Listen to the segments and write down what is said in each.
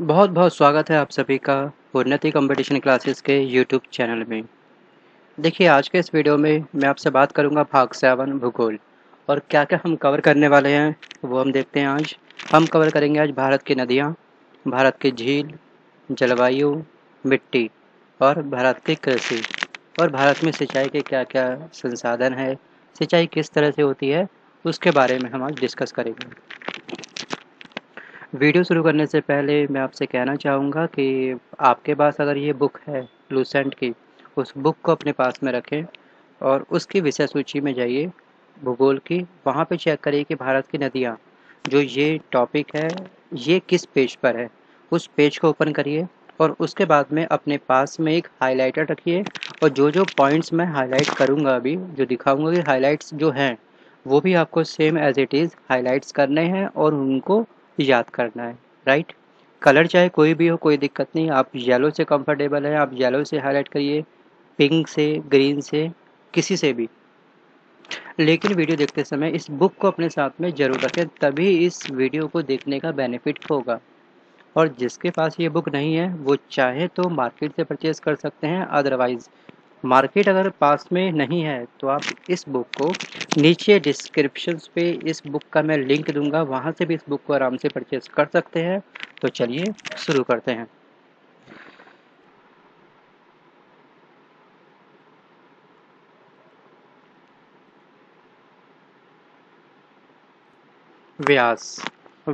बहुत बहुत स्वागत है आप सभी का उन्नति कंपटीशन क्लासेस के यूट्यूब चैनल में। देखिए आज के इस वीडियो में मैं आपसे बात करूंगा भाग 7 भूगोल और क्या क्या हम कवर करने वाले हैं वो हम देखते हैं। आज हम कवर करेंगे आज भारत की नदियां, भारत की झील, जलवायु, मिट्टी और भारत की कृषि और भारत में सिंचाई के क्या क्या संसाधन है, सिंचाई किस तरह से होती है उसके बारे में हम आज डिस्कस करेंगे। वीडियो शुरू करने से पहले मैं आपसे कहना चाहूँगा कि आपके पास अगर ये बुक है लुसेंट की, उस बुक को अपने पास में रखें और उसकी विषय सूची में जाइए भूगोल की, वहाँ पे चेक करिए कि भारत की नदियाँ जो ये टॉपिक है ये किस पेज पर है। उस पेज को ओपन करिए और उसके बाद में अपने पास में एक हाईलाइटर रखिए और जो जो पॉइंट्स मैं हाईलाइट करूँगा अभी जो दिखाऊँगा कि हाईलाइट्स जो हैं वो भी आपको same as it is highlights करने हैं और उनको याद करना है, राइट। कलर चाहे कोई भी हो कोई दिक्कत नहीं, आप येलो से कंफर्टेबल हैं आप येलो से हाईलाइट करिए, पिंक से, ग्रीन से, किसी से भी, लेकिन वीडियो देखते समय इस बुक को अपने साथ में जरूर रखें, तभी इस वीडियो को देखने का बेनिफिट होगा। और जिसके पास ये बुक नहीं है वो चाहे तो मार्केट से परचेज़ कर सकते हैं, अदरवाइज़ मार्केट अगर पास में नहीं है तो आप इस बुक को नीचे डिस्क्रिप्शन पे इस बुक का मैं लिंक दूंगा, वहाँ से भी इस बुक को आराम से परचेज कर सकते हैं। तो चलिए शुरू करते हैं।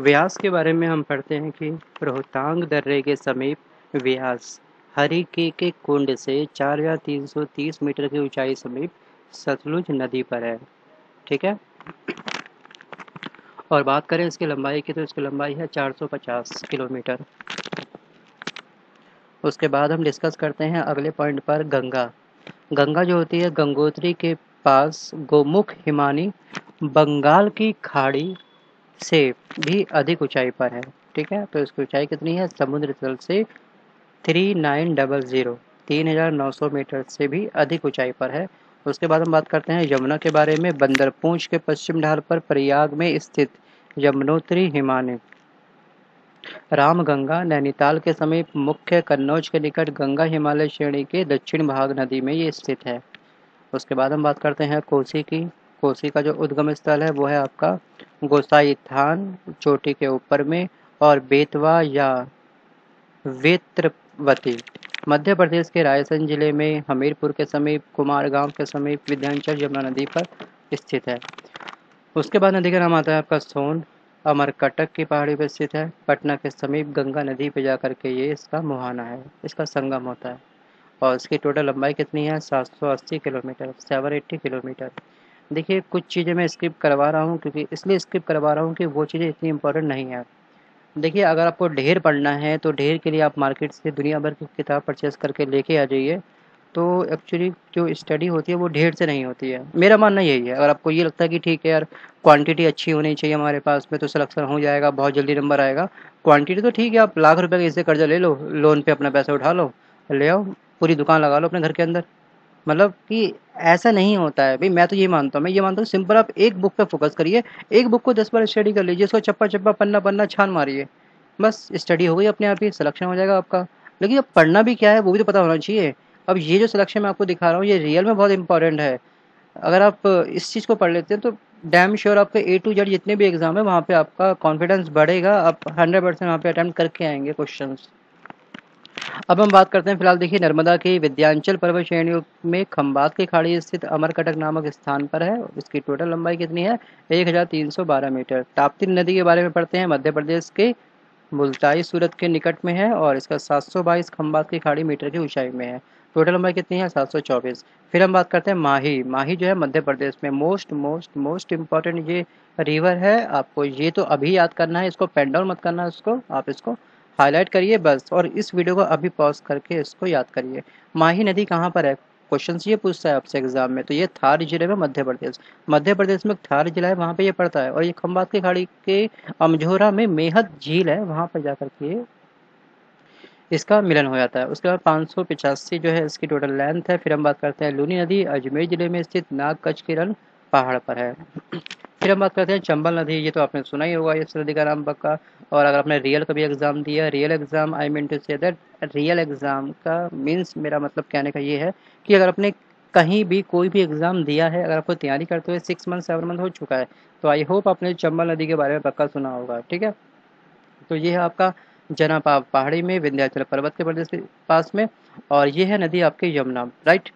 व्यास के बारे में हम पढ़ते हैं कि रोहतांग दर्रे के समीप व्यास हरीके के कुंड से 4330 मीटर की ऊंचाई समीप सतलुज नदी पर है, ठीक है। और बात करें इसकी लंबाई की तो इसकी लंबाई है 450 किलोमीटर। उसके बाद हम डिस्कस करते हैं अगले पॉइंट पर गंगा जो होती है गंगोत्री के पास गोमुख हिमानी बंगाल की खाड़ी से भी अधिक ऊंचाई पर है, ठीक है। तो इसकी ऊंचाई कितनी है, समुद्र तल से 3900 मीटर से भी अधिक ऊंचाई पर है। उसके बाद हम बात करते हैं यमुना के बारे में। बंदरपूंछ के पश्चिम ढाल पर प्रयाग में स्थित यमुनोत्री हिमालय रामगंगा नैनीताल के समीप मुख्य कन्नौज के निकट गंगा हिमालय श्रेणी के दक्षिण भाग नदी में ये स्थित है। उसके बाद हम बात करते हैं कोसी की। कोसी का जो उद्गम स्थल है वो है आपका गोसाई थान चोटी के ऊपर में और बेतवा या वेत्रवती मध्य प्रदेश के रायसेन जिले में हमीरपुर के समीप कुमारगांव के समीप विद्यांचल यमुना नदी पर स्थित है। उसके बाद नदी का नाम आता है आपका सोन, अमरकटक की पहाड़ी पर स्थित है। पटना के समीप गंगा नदी पर जाकर के ये इसका मुहाना है, इसका संगम होता है। और इसकी टोटल लंबाई कितनी है, 780 किलोमीटर, 780 किलोमीटर। देखिए कुछ चीज़ें मैं स्किप करवा रहा हूँ, क्योंकि इसलिए स्किप करवा रहा हूँ कि वो चीज़ें इतनी इंपॉर्टेंट नहीं है। देखिए अगर आपको ढेर पढ़ना है तो ढेर के लिए आप मार्केट से दुनिया भर की किताब परचेस करके लेके आ जाइए। तो एक्चुअली जो स्टडी होती है वो ढेर से नहीं होती है, मेरा मानना यही है। अगर आपको ये लगता है कि ठीक है यार क्वांटिटी अच्छी होनी चाहिए हमारे पास में तो सिलेक्शन हो जाएगा, बहुत जल्दी नंबर आएगा, क्वांटिटी तो ठीक है, आप लाख रुपये का इससे कर्जा ले लो, लोन पर अपना पैसा उठा लो, ले आओ, पूरी दुकान लगा लो अपने घर के अंदर, मतलब कि ऐसा नहीं होता है भाई। मैं तो ये मानता हूँ सिंपल आप एक बुक पे फोकस करिए, एक बुक को 10 बार स्टडी कर लीजिए, उसको चप्पा चप्पा पन्ना पन्ना छान मारिए, बस स्टडी हो गई अपने आप ही, सिलेक्शन हो जाएगा आपका। लेकिन अब पढ़ना भी क्या है वो भी तो पता होना चाहिए। अब ये जो सिलेक्शन मैं आपको दिखा रहा हूँ ये रियल में बहुत इंपॉर्टेंट है। अगर आप इस चीज़ को पढ़ लेते हैं तो डैम श्योर आपके A to Z जितने भी एग्जाम है वहाँ पर आपका कॉन्फिडेंस बढ़ेगा, आप 100% वहाँ पर अटैम्प्ट करके आएंगे क्वेश्चन। अब हम बात करते हैं फिलहाल देखिए नर्मदा की विद्यांचल पर्वत श्रेणियों में खम्बात की खाड़ी स्थित अमरकटक नामक स्थान पर है। इसकी टोटल लंबाई कितनी है, 1312 मीटर। ताप्ती नदी के बारे में पढ़ते हैं, मध्य प्रदेश के मुलताई सूरत के निकट में है और इसका 722 खम्बात की खाड़ी मीटर की ऊंचाई में है। टोटल लंबाई कितनी है, 724। फिर हम बात करते हैं माही जो है मध्य प्रदेश में मोस्ट इम्पॉर्टेंट ये रिवर है, आपको ये तो अभी याद करना है, इसको पेन डाउन मत करना है, उसको आप इसको हाईलाइट करिए बस, और इस वीडियो को अभी पॉज करके इसको याद करिए। माही नदी कहाँ पर है, क्वेश्चन ये पूछता है आपसे एग्जाम में, तो ये थार जिले में मध्य प्रदेश में थार जिला है वहाँ पे ये पड़ता है। और ये खम्बात की खाड़ी के अमझोरा में मेहद झील है, वहाँ पर जाकर के इसका मिलन हो जाता है। उसके बाद 585 जो है इसकी टोटल लेंथ है। फिर हम बात करते हैं लूनी नदी अजमेर जिले में स्थित नाग कच्छ किरण पहाड़ पर है। फिर हम बात करते हैं चंबल नदी। ये तो आपने सुना ही होगा इस नदी का नाम पक्का। और अगर आपने रियल का भी एग्ज़ाम दिया, real exam I mean to say that real exam का मीन्स मेरा मतलब कहने का ये है कि अगर आपने कहीं भी कोई भी एग्ज़ाम दिया है, अगर आपको तैयारी करते हुए 6 मंथ 7 मंथ हो चुका है, तो आई होप आपने चंबल नदी के बारे में पक्का सुना होगा। ठीक है, तो ये है आपका जनापाव पहाड़ी में विंध्याचल पर्वत के प्रदेश के पास में, और ये है नदी आपके यमुना। राइट,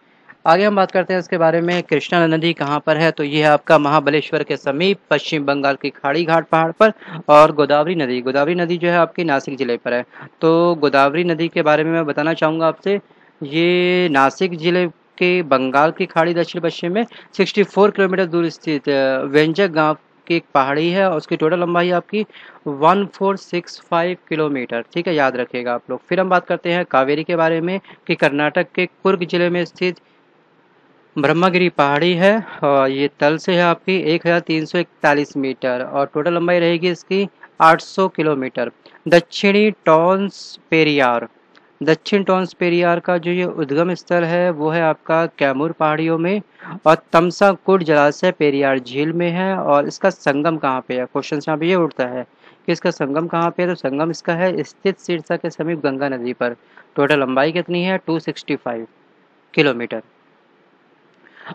आगे हम बात करते हैं इसके बारे में। कृष्णा नदी कहाँ पर है, तो ये है आपका महाबलेश्वर के समीप पश्चिम बंगाल की खाड़ी घाट पहाड़ पर। और गोदावरी नदी, गोदावरी नदी जो है आपकी नासिक जिले पर है। तो गोदावरी नदी के बारे में मैं बताना चाहूँगा आपसे, ये नासिक जिले के बंगाल की खाड़ी दक्षिण पश्चिम में 64 किलोमीटर दूर स्थित व्यंजक गाँव की एक पहाड़ी है, और उसकी टोटल लंबाई आपकी 1465 किलोमीटर। ठीक है, याद रखिएगा आप लोग। फिर हम बात करते हैं कावेरी के बारे में कि कर्नाटक के कुर्ग जिले में स्थित ब्रह्मगिरी पहाड़ी है, और ये तल से है आपकी 1341 मीटर, और टोटल लंबाई रहेगी इसकी 800 किलोमीटर। दक्षिण टॉन्स पेरियार का जो ये उद्गम स्थल है वो है आपका कैमूर पहाड़ियों में, और तमसाकुट जलाशय पेरियार झील में है। और इसका संगम कहाँ पे है, क्वेश्चन यहाँ पे ये उठता है कि इसका संगम कहाँ पे है, तो संगम इसका है स्थित सिरसा के समीप गंगा नदी पर। टोटल लंबाई कितनी है, 265 किलोमीटर।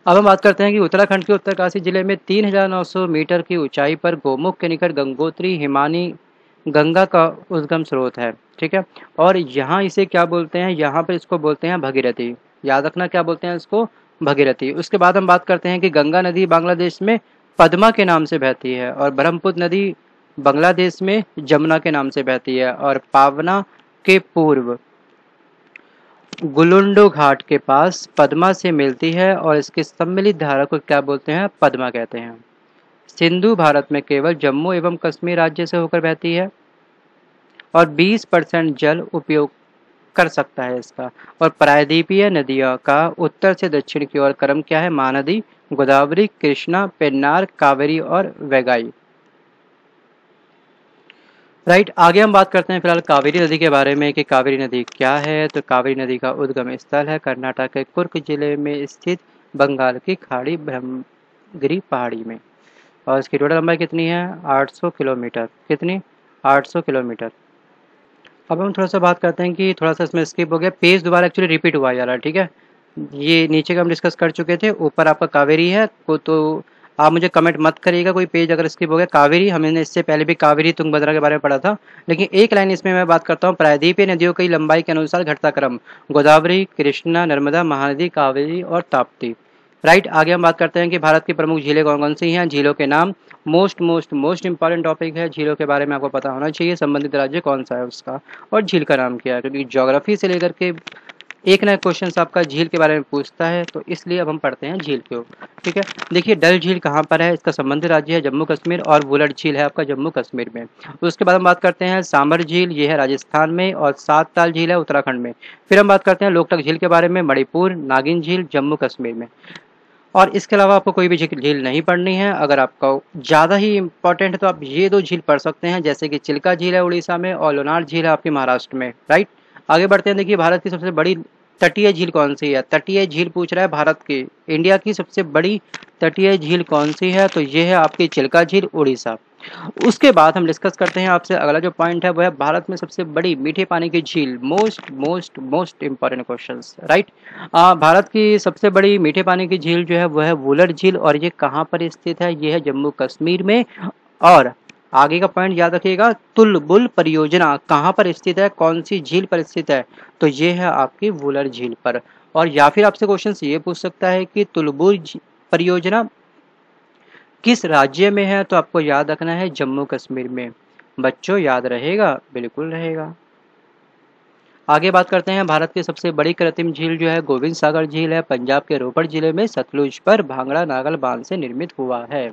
अब हम बात करते हैं कि उत्तराखंड के उत्तरकाशी जिले में 3900 मीटर की ऊंचाई पर गोमुख के निकट गंगोत्री हिमानी गंगा का उद्गम स्रोत है। ठीक है, और यहाँ इसे क्या बोलते हैं, यहाँ पर इसको बोलते हैं भागीरथी। याद रखना क्या बोलते हैं इसको, भागीरथी। उसके बाद हम बात करते हैं कि गंगा नदी बांग्लादेश में पद्मा के नाम से बहती है, और ब्रह्मपुत्र नदी बांग्लादेश में जमुना के नाम से बहती है, और पावना के पूर्व गुलुंडो घाट के पास पद्मा से मिलती है, और इसके सम्मिलित धारा को क्या बोलते हैं, पद्मा कहते हैं। सिंधु भारत में केवल जम्मू एवं कश्मीर राज्य से होकर बहती है, और 20% जल उपयोग कर सकता है इसका। और प्रायद्वीपीय नदियों का उत्तर से दक्षिण की ओर क्रम क्या है, महानदी, गोदावरी, कृष्णा, पेन्नार, कावेरी और वैगाई। राइट, आगे हम बात करते हैं फिलहाल कावेरी नदी के बारे में कि कावेरी नदी क्या है। तो कावेरी नदी का उद्गम स्थल है कर्नाटक के कुर्ग जिले में स्थित बंगाल की खाड़ी ब्रह्मगिरी पहाड़ी में, और इसकी टोटल लंबाई कितनी है, 800 किलोमीटर। कितनी, 800 किलोमीटर। अब हम थोड़ा सा बात करते हैं कि थोड़ा सा इसमें स्किप हो गया, पेज दोबारा एक्चुअली रिपीट हुआ जा रहा है। ठीक है, ये नीचे का हम डिस्कस कर चुके थे, ऊपर आपका कावेरी है को, तो आप मुझे कमेंट मत करिएगा कोई पेज अगर स्किप हो गया। कावेरी, हमने इससे पहले भी कावेरी तुंगभद्रा के बारे में पढ़ा था, लेकिन एक लाइन इसमें मैं बात करता हूँ, प्रायद्वीपीय नदियों की लंबाई के अनुसार घटता क्रम, गोदावरी, कृष्णा, नर्मदा, महानदी, कावेरी और ताप्ती। राइट, आगे हम बात करते हैं कि भारत की प्रमुख झीलें कौन कौन सी हैं, झीलों के नाम। मोस्ट इंपॉर्टेंट टॉपिक है, झीलों के बारे में आपको पता होना चाहिए, संबंधित राज्य कौन सा है उसका और झील का नाम क्या है, क्योंकि ज्योग्राफी से लेकर के एक नया क्वेश्चन आपका झील के बारे में पूछता है, तो इसलिए अब हम पढ़ते हैं झील के ऊपर। ठीक है, देखिए डल झील कहाँ पर है, इसका संबंधित राज्य है जम्मू कश्मीर, और वुलर झील है आपका जम्मू कश्मीर में। उसके बाद हम बात करते हैं सांबर झील, ये है राजस्थान में, और सात ताल झील है उत्तराखंड में। फिर हम बात करते हैं लोकटक झील के बारे में, मणिपुर, नागिन झील जम्मू कश्मीर में। और इसके अलावा आपको कोई भी झील नहीं पढ़नी है, अगर आपका ज़्यादा ही इंपॉर्टेंट है तो आप ये दो झील पढ़ सकते हैं, जैसे कि चिलका झील है उड़ीसा में, और लोनार झील है आपके महाराष्ट्र में। राइट, आगे बढ़ते हैं। देखिए भारत की सबसे बड़ी तटीय झील कौन सी है, तटीय झील पूछ रहा है भारत की, इंडिया की सबसे बड़ी तटीय झील कौन सी है, तो ये है आपकी चिल्का झील उड़ीसा। उसके बाद हम डिस्कस करते हैं आपसे अगला जो पॉइंट है वो है भारत में सबसे बड़ी मीठे पानी की झील, most important questions. Right, Bharat की सबसे बड़ी मीठे पानी की झील जो है वह है वुलर झील, और ये कहाँ पर स्थित है, ये है जम्मू कश्मीर में। और आगे का पॉइंट याद रखिएगा, तुलबुल परियोजना कहाँ पर स्थित है, कौन सी झील पर स्थित है, तो ये है आपकी वुलर झील पर। और या फिर आपसे क्वेश्चन ये पूछ सकता है कि तुलबुल परियोजना किस राज्य में है, तो आपको याद रखना है जम्मू कश्मीर में। बच्चों याद रहेगा, बिल्कुल रहेगा। आगे बात करते हैं भारत की सबसे बड़ी कृत्रिम झील जो है गोविंद सागर झील है, पंजाब के रोपड़ जिले में सतलुज पर भांगड़ा नागल बांध से निर्मित हुआ है।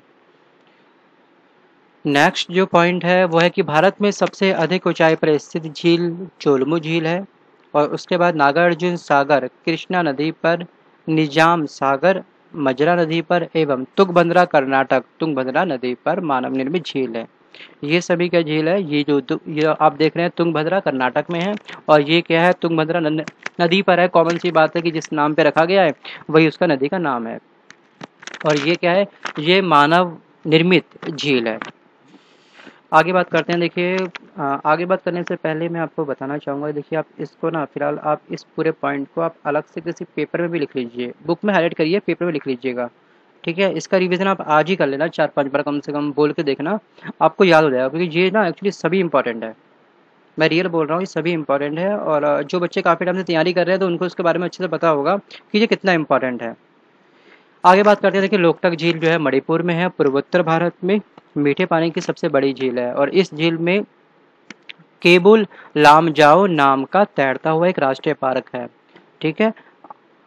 नेक्स्ट जो पॉइंट है वो है कि भारत में सबसे अधिक ऊंचाई पर स्थित झील चोलमू झील है, और उसके बाद नागार्जुन सागर, कृष्णा नदी पर, निजाम सागर, मजरा नदी पर, एवं तुंगभद्रा कर्नाटक तुंगभद्रा नदी पर मानव निर्मित झील है। ये सभी क्या झील है, ये जो आप देख रहे हैं तुंगभद्रा कर्नाटक में है, और ये क्या है तुंगभद्रा नदी पर है। कॉमन सी बात है कि जिस नाम पे रखा गया है वही उसका नदी का नाम है। और ये क्या है, ये मानव निर्मित झील है। आगे बात करते हैं। देखिए आगे बात करने से पहले मैं आपको बताना चाहूँगा, देखिए आप इसको ना फिलहाल आप इस पूरे पॉइंट को आप अलग से किसी पेपर में भी लिख लीजिए, बुक में हाईलाइट करिए, पेपर में लिख लीजिएगा, ठीक है। इसका रिवीजन आप आज ही कर लेना, 4-5 बार कम से कम बोल के देखना, आपको याद हो जाएगा, क्योंकि ये ना एक्चुअली सभी इंपॉर्टेंट है। मैं रियल बोल रहा हूँ, ये सभी इंपॉर्टेंट है, और जो बच्चे काफ़ी टाइम से तैयारी कर रहे हैं तो उनको इसके बारे में अच्छे से पता होगा कि ये कितना इंपॉर्टेंट है। आगे बात करते हैं। देखिए लोकटक झील जो है मणिपुर में है, पूर्वोत्तर भारत में मीठे पानी की सबसे बड़ी झील है, और इस झील में केबुल लामजाओ नाम का तैरता हुआ एक राष्ट्रीय पार्क है, ठीक है।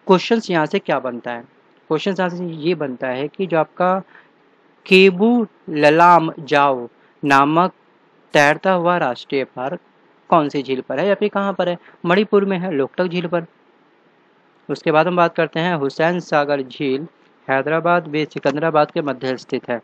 क्वेश्चंस यहाँ से क्या बनता है, क्वेश्चंस यहाँ से ये बनता है कि जो आपका केबुल लामजाओ नामक तैरता हुआ राष्ट्रीय पार्क कौन सी झील पर है या फिर कहाँ पर है? मणिपुर में है, लोकटक झील पर। उसके बाद हम बात करते हैं हुसैन सागर झील हैदराबाद व सिकंदराबाद के मध्य स्थित है।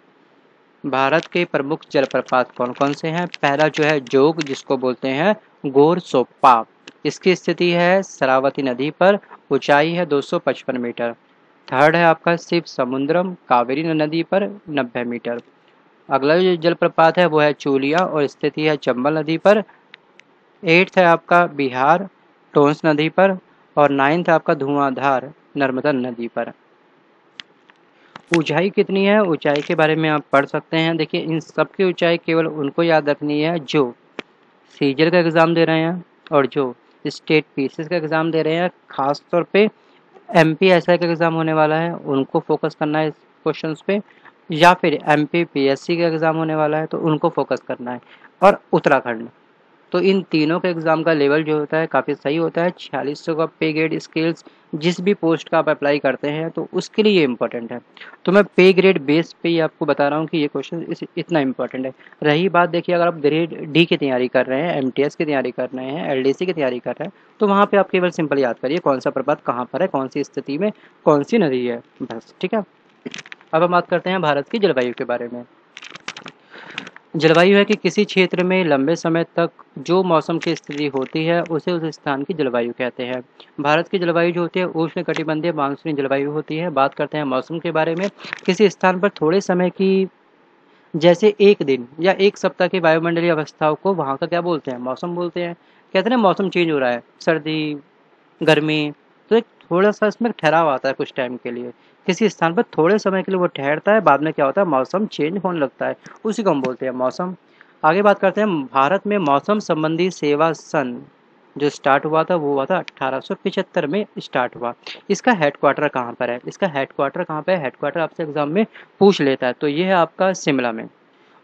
भारत के प्रमुख जलप्रपात कौन कौन से हैं? पहला जो है जोग, जिसको बोलते हैं गोरसोप्पा, इसकी स्थिति है शरावती नदी पर, ऊंचाई है 255 मीटर। थर्ड है आपका शिव समुद्रम, कावेरी नदी पर 90 मीटर। अगला जो जलप्रपात है वो है चूलिया और स्थिति है चंबल नदी पर। एट्थ है आपका बिहार टोंस नदी पर, और नाइन्थ आपका धुआंधार नर्मदा नदी पर। ऊंचाई कितनी है, ऊंचाई के बारे में आप पढ़ सकते हैं। देखिए इन सब की ऊंचाई केवल उनको याद रखनी है जो सीजल का एग्ज़ाम दे रहे हैं और जो स्टेट पीसीएस का एग्ज़ाम दे रहे हैं, खास तौर पे एमपीएसआई का एग्ज़ाम होने वाला है, उनको फोकस करना है इस क्वेश्चंस पे, या फिर एमपीपीएससी का एग्ज़ाम होने वाला है तो उनको फोकस करना है, और उत्तराखंड। तो इन तीनों के एग्ज़ाम का लेवल जो होता है काफ़ी सही होता है। 4600 का पे ग्रेड स्केल्स, जिस भी पोस्ट का आप अप्लाई करते हैं तो उसके लिए ये इंपॉर्टेंट है। तो मैं पे ग्रेड बेस पे ही आपको बता रहा हूँ कि ये क्वेश्चन इतना इंपॉर्टेंट है। रही बात देखिए अगर आप ग्रेड डी की तैयारी कर रहे हैं, एमटीएस की तैयारी कर रहे हैं, एलडीसी की तैयारी कर रहे हैं, तो वहाँ पर आप केवल सिंपल याद करिए कौन सा पर्वत कहाँ पर है, कौन सी स्थिति में कौन सी नदी है, बस, ठीक है। अब हम बात करते हैं भारत की जलवायु के बारे में। जलवायु है कि किसी क्षेत्र में लंबे समय तक जो मौसम की स्थिति होती है उसे उस स्थान की जलवायु कहते हैं। भारत की जलवायु जो होती है उष्णकटिबंधीय मानसूनी जलवायु होती है। बात करते हैं मौसम के बारे में। किसी स्थान पर थोड़े समय की, जैसे एक दिन या एक सप्ताह की वायुमंडलीय अवस्थाओं को वहाँ का क्या बोलते हैं? मौसम बोलते हैं। कहते हैं मौसम चेंज हो रहा है, सर्दी गर्मी, तो एक थोड़ा सा इसमें ठहराव आता है कुछ टाइम के लिए। किसी स्थान पर थोड़े समय के लिए वो ठहरता है, बाद में क्या होता है? मौसम चेंज होने लगता है, उसी को हम बोलते हैं मौसम। आगे बात करते हैं भारत में मौसम संबंधी सेवा सन जो स्टार्ट हुआ था वो हुआ था 1875 में स्टार्ट हुआ। इसका हेडक्वार्टर कहाँ पर है? इसका हेडक्वार्टर कहाँ पर है? हेडक्वार्टर आपसे एग्जाम में पूछ लेता है, तो ये है आपका शिमला में।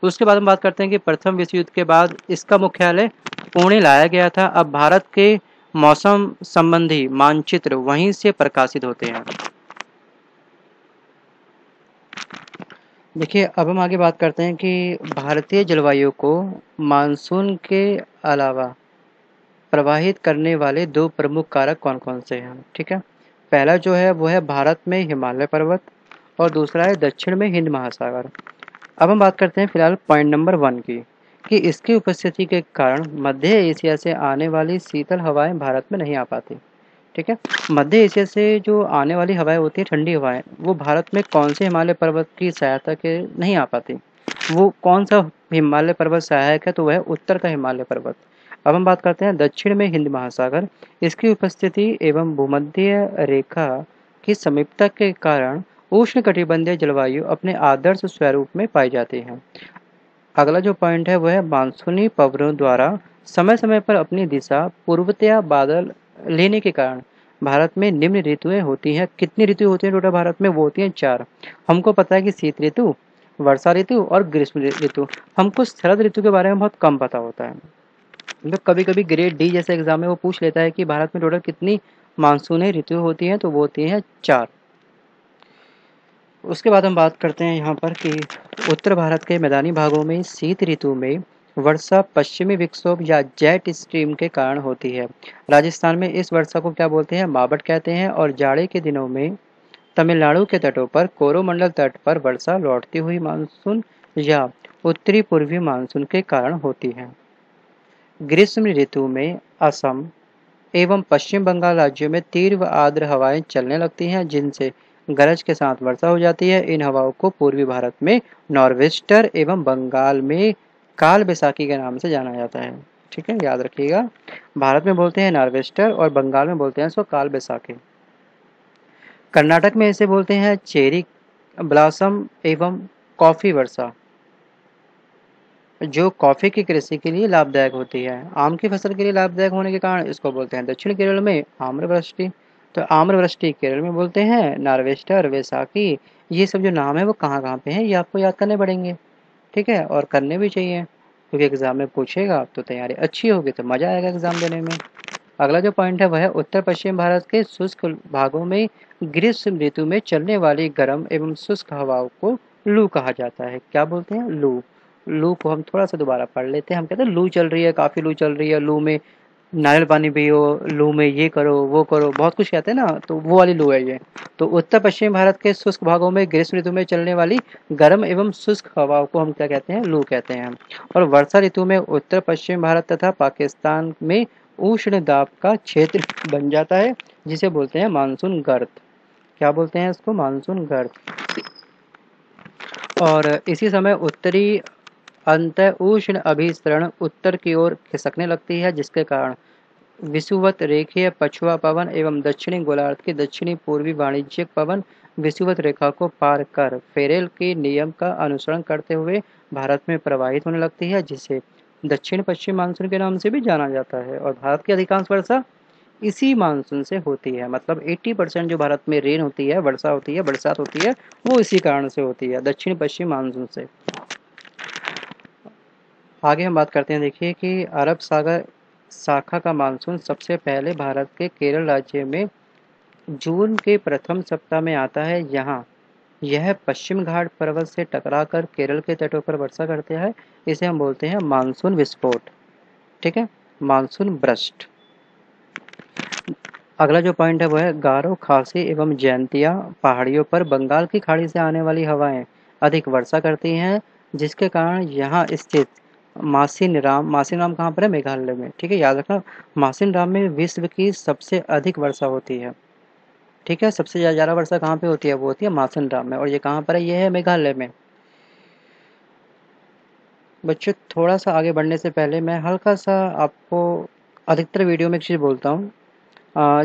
उसके बाद हम बात करते हैं कि प्रथम विश्व युद्ध के बाद इसका मुख्यालय पुणे लाया गया था। अब भारत के मौसम संबंधी मानचित्र वहीं से प्रकाशित होते हैं। देखिए अब हम आगे बात करते हैं कि भारतीय जलवायु को मानसून के अलावा प्रभावित करने वाले दो प्रमुख कारक कौन कौन से हैं, ठीक है। पहला जो है वो है भारत में हिमालय पर्वत, और दूसरा है दक्षिण में हिंद महासागर। अब हम बात करते हैं फिलहाल पॉइंट नंबर 1 की, कि इसकी उपस्थिति के कारण मध्य एशिया से आने वाली शीतल हवाएं भारत में नहीं आ पाती, ठीक है। मध्य एशिया से जो आने वाली हवाएं होती है, ठंडी हवाएं, वो भारत में कौन से हिमालय पर्वत की सहायता के नहीं आ पाती? वो कौन सा हिमालय पर्वत सहायक है? तो वह उत्तर का हिमालय पर्वत। अब हम बात करते हैं दक्षिण में हिंद महासागर। इसकी उपस्थिति एवं भूमध्य रेखा की समीपता के कारण उष्णकटिबंधीय जलवायु अपने आदर्श स्वरूप में पाई जाती है। अगला जो पॉइंट है वह है मानसूनी पवनों द्वारा समय समय पर अपनी दिशा पूर्वतया बादल लेने के कारण भारत में निम्न ऋतुएं होती हैं। कितनी ऋतु होती हैं टोटल भारत में? वो होती हैं 4। हमको पता है कि शीत ऋतु, वर्षा ऋतु और ग्रीष्म ऋतु। हमको शरद ऋतु के बारे में बहुत कम पता होता है। मतलब कभी कभी ग्रेड डी जैसे एग्जाम में वो पूछ लेता है कि भारत में टोटल कितनी मानसूनी ऋतु होती हैं, तो वो होती हैं 4। उसके बाद हम बात करते हैं यहाँ पर कि उत्तर भारत के मैदानी भागों में शीत ऋतु में वर्षा पश्चिमी विक्षोभ या जेट स्ट्रीम के कारण होती है। राजस्थान में इस वर्षा को क्या बोलते हैं? मावट कहते हैं। और जाड़े के दिनों में तमिलनाडु के तटों पर कोरोमंडल तट पर वर्षा लौटती हुई मानसून या उत्तरी पूर्वी मानसून के कारण होती है। ग्रीष्म ऋतु में असम एवं पश्चिम बंगाल राज्यों में तीव्र आर्द्र हवाएं चलने लगती हैं, जिनसे गरज के साथ वर्षा हो जाती है। इन हवाओं को पूर्वी भारत में नॉर्वेस्टर एवं बंगाल में काल बैसाखी के नाम से जाना जाता है। ठीक है, याद रखिएगा, भारत में बोलते हैं नॉर्वेस्टर और बंगाल में बोलते हैं इसको काल बैसाखी। कर्नाटक में इसे बोलते हैं चेरी ब्लॉसम एवं कॉफी वर्षा, जो कॉफी की कृषि के लिए लाभदायक होती है। आम की फसल के लिए लाभदायक होने के कारण इसको बोलते हैं दक्षिण केरल में आम्रवृष्टि। तो आम्रवृष्टि केरल में बोलते हैं नॉर्वेस्टर, वैसाखी। ये सब जो नाम है वो कहाँ पे हैं, ये आपको याद करने पड़ेंगे। ठीक है, और करने भी चाहिए क्योंकि एग्जाम में पूछेगा तो तैयारी अच्छी होगी तो मजा आएगा एग्जाम देने में। अगला जो पॉइंट है वह है उत्तर पश्चिम भारत के शुष्क भागों में ग्रीष्म ऋतु में चलने वाली गर्म एवं शुष्क हवाओं को लू कहा जाता है। क्या बोलते हैं? लू। लू को हम थोड़ा सा दोबारा पढ़ लेते हैं। हम कहते हैं लू चल रही है, काफ़ी लू चल रही है, लू में नारियल पानी पियो, लू में ये करो वो करो, बहुत कुछ कहते हैं ना, तो वो वाली लू है ये। तो उत्तर पश्चिम भारत के शुष्क भागों में ग्रीष्म ऋतु में चलने वाली गर्म एवं शुष्क हवाओं को हम क्या कहते हैं? लू कहते हैं। और वर्षा ऋतु में उत्तर पश्चिम भारत तथा पाकिस्तान में उष्ण दाब का क्षेत्र बन जाता है जिसे बोलते हैं मानसून गर्त। क्या बोलते हैं इसको? मानसून गर्त। और इसी समय उत्तरी अंतः उष्ण अभिसरण उत्तर की ओर खिसकने लगती है जिसके कारण विषुवत रेखीय पछुआ पवन एवं दक्षिणी गोलार्ध की दक्षिणी पूर्वी वाणिज्यिक पवन विषुवत रेखा को पार कर फेरेल के नियम का अनुसरण करते हुए भारत में प्रवाहित होने लगती है जिसे दक्षिण पश्चिम मानसून के नाम से भी जाना जाता है। और भारत की अधिकांश वर्षा इसी मानसून से होती है, मतलब 80% जो भारत में रेन होती है, वर्षा होती है, बरसात होती है, वो इसी कारण से होती है, दक्षिण पश्चिम मानसून से। आगे हम बात करते हैं, देखिए कि अरब सागर शाखा का मानसून सबसे पहले भारत के केरल राज्य में जून के प्रथम सप्ताह में आता है। यहाँ यह पश्चिम घाट पर्वत से टकराकर केरल के तटों पर वर्षा करता है। इसे हम बोलते हैं मानसून विस्फोट। ठीक है, मानसून ब्रस्ट। अगला जो पॉइंट है वो है गारो, खासी एवं जयंतिया पहाड़ियों पर बंगाल की खाड़ी से आने वाली हवाएं अधिक वर्षा करती हैं जिसके कारण यहाँ स्थित मासिनराम कहाँ पर है? मेघालय में। ठीक है, याद रखना, मासिनराम में विश्व की सबसे अधिक वर्षा होती है। ठीक है, सबसे ज़्यादा वर्षा कहाँ पे होती है? वो होती है मासिनराम में। और ये कहाँ पर है? ये है मेघालय में। बच्चों, थोड़ा सा आगे बढ़ने से पहले मैं हल्का सा आपको अधिकतर वीडियो में एक चीज़ बोलता हूँ,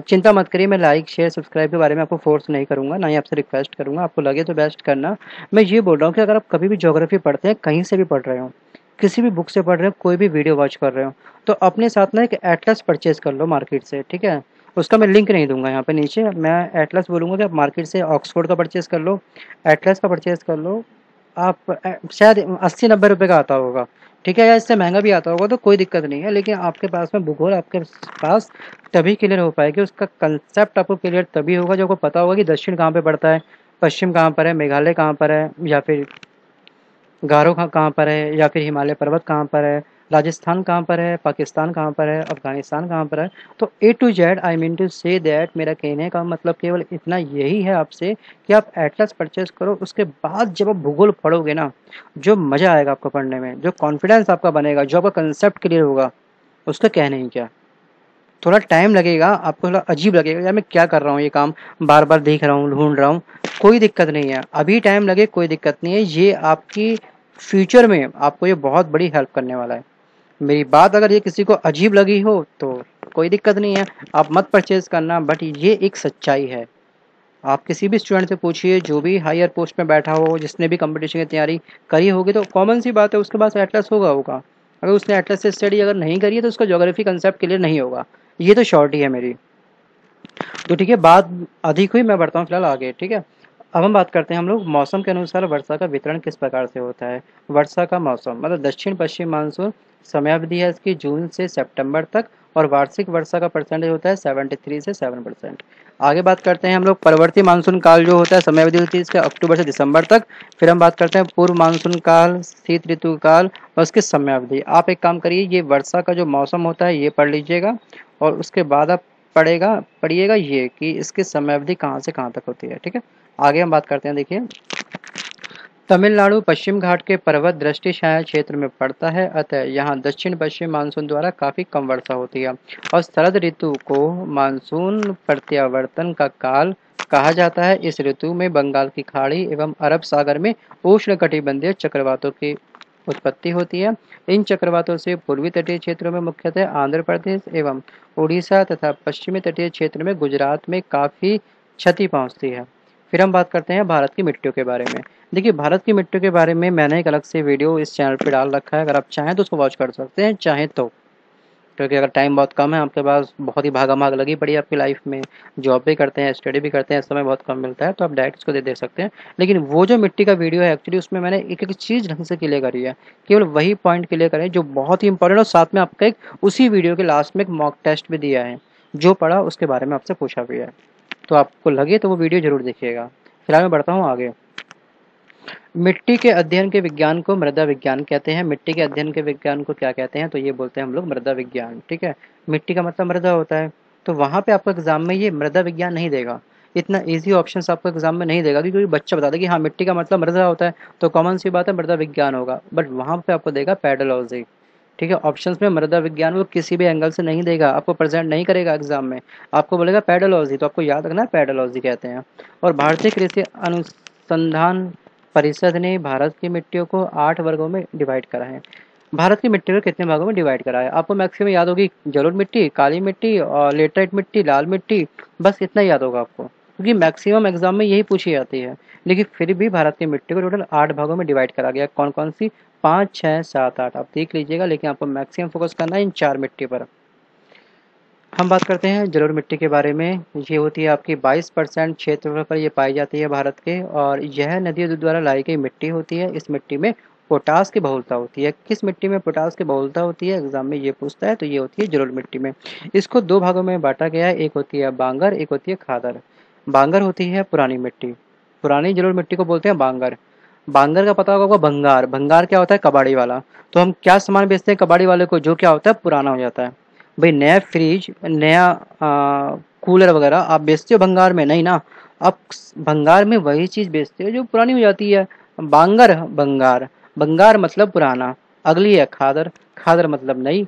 चिंता मत करिए, मैं लाइक शेयर सब्सक्राइब के बारे में आपको फोर्स नहीं करूँगा, ना ही आपसे रिक्वेस्ट करूँगा, आपको लगे तो बेस्ट करना। मैं ये बोल रहा हूँ कि अगर आप कभी भी ज्योग्राफी पढ़ते हैं, कहीं से भी पढ़ रहे हो, किसी भी बुक से पढ़ रहे हो, कोई भी वीडियो वॉच कर रहे हो, तो अपने साथ ना एक एटलस परचेज कर लो मार्केट से। ठीक है, उसका मैं लिंक नहीं दूंगा यहाँ पे नीचे, मैं एटलस बोलूँगा कि आप मार्केट से ऑक्सफोर्ड का परचेज कर लो, एटलस का परचेज कर लो। आप शायद 80-90 रुपये का आता होगा, ठीक है, या इससे महंगा भी आता होगा, तो कोई दिक्कत नहीं है। लेकिन आपके पास में भूगोल आपके पास तभी क्लियर हो पाएगी, उसका कंसेप्ट आपको क्लियर तभी होगा जब आपको पता होगा कि दक्षिण कहाँ पर पड़ता है, पश्चिम कहाँ पर है, मेघालय कहाँ पर है, या फिर गारो कहाँ पर है, या फिर हिमालय पर्वत कहाँ पर है, राजस्थान कहाँ पर है, पाकिस्तान कहाँ पर है, अफगानिस्तान कहाँ पर है। तो A to Z I mean to say that, मेरा कहने का मतलब केवल इतना यही है आपसे कि आप एटलस परचेज करो, उसके बाद जब आप भूगोल पढ़ोगे ना, जो मज़ा आएगा आपको पढ़ने में, जो कॉन्फिडेंस आपका बनेगा, जो आपका कंसेप्ट क्लियर होगा, उसका कहना ही क्या। थोड़ा टाइम लगेगा, आपको थोड़ा अजीब लगेगा, यार मैं क्या कर रहा हूँ, ये काम बार बार देख रहा हूँ, ढूंढ रहा हूँ, कोई दिक्कत नहीं है। अभी टाइम लगे कोई दिक्कत नहीं है, ये आपकी फ्यूचर में आपको ये बहुत बड़ी हेल्प करने वाला है। मेरी बात अगर ये किसी को अजीब लगी हो तो कोई दिक्कत नहीं है, आप मत परचेज करना, बट ये एक सच्चाई है। आप किसी भी स्टूडेंट से पूछिए जो भी हायर पोस्ट में बैठा हो, जिसने भी कंपटीशन की तैयारी करी होगी, तो कॉमन सी बात है उसके पास एटलस होगा। अगर उसने एटलस से स्टडी अगर नहीं करी है तो उसका ज्योग्राफी कंसेप्ट क्लियर नहीं होगा, ये तो शॉर्टी है मेरी। तो ठीक है, बात अधिक हुई, मैं बढ़ता हूँ फिलहाल आगे। ठीक है, अब हम बात करते हैं हम लोग मौसम के अनुसार वर्षा का वितरण किस प्रकार से होता है। वर्षा का मौसम मतलब दक्षिण पश्चिम मानसून, समयावधि है इसकी जून से सितंबर तक, और वार्षिक वर्षा का परसेंटेज होता है 73 से 7%। आगे बात करते हैं हम लोग पर्वतीय मानसून काल जो होता है, समयावधि होती है इसका अक्टूबर से दिसंबर तक। फिर हम बात करते हैं पूर्व मानसून काल, शीत ऋतु काल और उसकी समयावधि। आप एक काम करिए, ये वर्षा का जो मौसम होता है ये पढ़ लीजिएगा और उसके बाद आप पढ़िएगा ये कि इसकी समयावधि कहाँ से कहाँ तक होती है। ठीक है, आगे हम बात करते हैं, देखिए तमिलनाडु पश्चिम घाट के पर्वत दृष्टि छाया क्षेत्र में पड़ता है, अतः यहाँ दक्षिण पश्चिम मानसून द्वारा काफ़ी कम वर्षा होती है। और शरद ऋतु को मानसून प्रत्यावर्तन का काल कहा जाता है। इस ऋतु में बंगाल की खाड़ी एवं अरब सागर में उष्णकटिबंधीय चक्रवातों की उत्पत्ति होती है। इन चक्रवातों से पूर्वी तटीय क्षेत्रों में मुख्यतः आंध्र प्रदेश एवं उड़ीसा तथा पश्चिमी तटीय क्षेत्र में गुजरात में काफ़ी क्षति पहुंचती है। फिर हम बात करते हैं भारत की मिट्टियों के बारे में। देखिए, भारत की मिट्टियों के बारे में मैंने एक अलग से वीडियो इस चैनल पर डाल रखा है, अगर आप चाहें तो उसको वॉच कर सकते हैं, चाहें तो, क्योंकि अगर टाइम बहुत कम है आपके पास, बहुत ही भागा माग लगी पड़ी है आपकी लाइफ में, जॉब भी करते हैं स्टडी भी करते हैं, समय बहुत कम मिलता है, तो आप डायरेक्ट उसको देख सकते हैं। लेकिन वो जो मिट्टी का वीडियो है एक्चुअली उसमें मैंने एक एक चीज़ ढंग से क्लियर करी है, केवल वही पॉइंट क्लियर करें जो बहुत ही इंपॉर्टेंट, और साथ में आपका एक उसी वीडियो के लास्ट में एक मॉक टेस्ट भी दिया है, जो पढ़ा उसके बारे में आपसे पूछा भी है, तो आपको लगे तो वो वीडियो जरूर देखिएगा। फिलहाल मैं बढ़ता हूँ आगे। मिट्टी के अध्ययन के विज्ञान को मृदा विज्ञान कहते हैं। मिट्टी के अध्ययन के विज्ञान को क्या कहते हैं, तो ये बोलते हैं हम लोग मृदा विज्ञान। ठीक है, मिट्टी का मतलब मृदा होता है, तो वहाँ पे आपको एग्जाम में ये मृदा विज्ञान नहीं देगा, इतना इजी ऑप्शन आपको एग्जाम में नहीं देगा, क्योंकि बच्चा बता दे कि हाँ मिट्टी का मतलब मृदा होता है तो कॉमन सी बात है मृदा विज्ञान होगा, बट वहाँ पे आपको देगा पेडोलॉजी। ठीक है, ऑप्शंस में मृदा विज्ञान वो किसी भी एंगल से नहीं देगा, आपको प्रेजेंट नहीं करेगा एग्जाम में, आपको बोलेगा पेडोलॉजी, तो आपको याद रखना पेडोलॉजी कहते हैं। और भारतीय कृषि अनुसंधान परिषद ने भारत की मिट्टियों को 8 वर्गों में डिवाइड करा है। भारत की मिट्टी को कितने भागों में डिवाइड करा है, आपको मैक्सिमम याद होगी जलोढ़ मिट्टी, काली मिट्टी और लेटराइट मिट्टी, लाल मिट्टी, बस इतना याद होगा आपको, क्योंकि मैक्सिमम एग्जाम में यही पूछी जाती है। लेकिन फिर भी भारत की मिट्टी को टोटल 8 भागों में डिवाइड करा गया, कौन कौन सी, 5, 6, 7, 8, आप देख लीजिएगा, लेकिन आपको मैक्सिमम फोकस करना है इन 4 मिट्टी पर। हम बात करते हैं जलोढ़ मिट्टी के बारे में, ये होती है आपकी 22% क्षेत्र पर ये पाई जाती है भारत के, और यह नदियों द्वारा लाई गई मिट्टी होती है। इस मिट्टी में पोटास की बहुलता होती है। किस मिट्टी में पोटास की बहुलता होती है एग्जाम में ये पूछता है, तो ये होती है जलोढ़ मिट्टी में। इसको 2 भागों में बांटा गया है, एक होती है बांगर, एक होती है खादर। बांगर होती है पुरानी मिट्टी, पुरानी जलोढ़ मिट्टी को बोलते हैं बांगर। बांगर का पता होगा आपको भंगार, भंगार क्या होता है, कबाड़ी वाला। तो हम क्या सामान बेचते हैं कबाड़ी वाले को, जो क्या होता है पुराना हो जाता है। भाई नया फ्रिज नया कूलर वगैरह आप बेचते हो भंगार में, नहीं ना, आप भंगार में वही चीज़ बेचते हो जो पुरानी हो जाती है। बांगर भंगार, भंगार मतलब पुराना। अगली है खादर, खादर मतलब नई।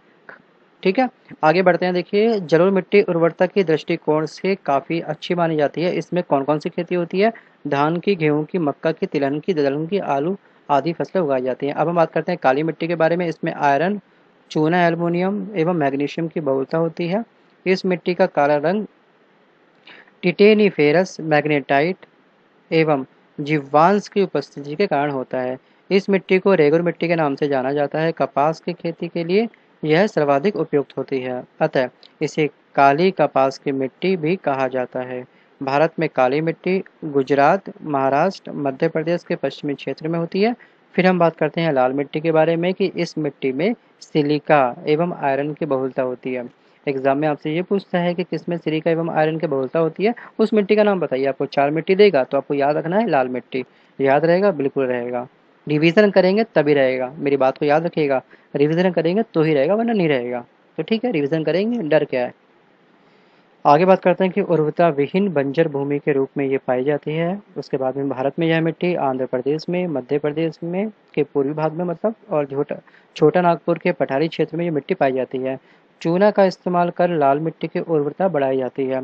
ठीक है, आगे बढ़ते हैं। देखिए, जलोढ़ मिट्टी उर्वरता के दृष्टिकोण से काफ़ी अच्छी मानी जाती है। इसमें कौन कौन सी खेती होती है, धान की, गेहूं की, मक्का की, तिलहन की, दलहन की, आलू आदि फसलें उगाई जाती हैं। अब हम बात करते हैं काली मिट्टी के बारे में। इसमें आयरन, चूना, एल्युमिनियम एवं मैग्नीशियम की बहुलता होती है। इस मिट्टी का काला रंग टिटेनिफेरस, मैग्नेटाइट एवं जीवांश की उपस्थिति के कारण होता है। इस मिट्टी को रेगुर मिट्टी के नाम से जाना जाता है। कपास की खेती के लिए यह सर्वाधिक उपयुक्त होती है, अतः इसे काली कपास की मिट्टी भी कहा जाता है। भारत में काली मिट्टी गुजरात, महाराष्ट्र, मध्य प्रदेश के पश्चिमी क्षेत्र में होती है। फिर हम बात करते हैं लाल मिट्टी के बारे में कि इस मिट्टी में सिलिका एवं आयरन की बहुलता होती है। एग्जाम में आपसे ये पूछता है कि किसमें सिलिका एवं आयरन की बहुलता होती है, उस मिट्टी का नाम बताइए। आपको 4 मिट्टी देगा तो आपको याद रखना है लाल मिट्टी। याद रहेगा, बिल्कुल रहेगा, रिवीजन करेंगे तभी रहेगा, मेरी बात को याद रखिएगा, रिवीजन करेंगे तो ही रहेगा वरना नहीं रहेगा। तो ठीक है, रिवीजन करेंगे, डर क्या है। आगे बात करते हैं कि उर्वरता विहीन बंजर भूमि के रूप में ये पाई जाती है। उसके बाद में भारत में यह मिट्टी आंध्र प्रदेश में, मध्य प्रदेश में के पूर्वी भाग में मतलब, और छोटा नागपुर के पठारी क्षेत्र में ये मिट्टी पाई जाती है। चूना का इस्तेमाल कर लाल मिट्टी की उर्वरता बढ़ाई जाती है।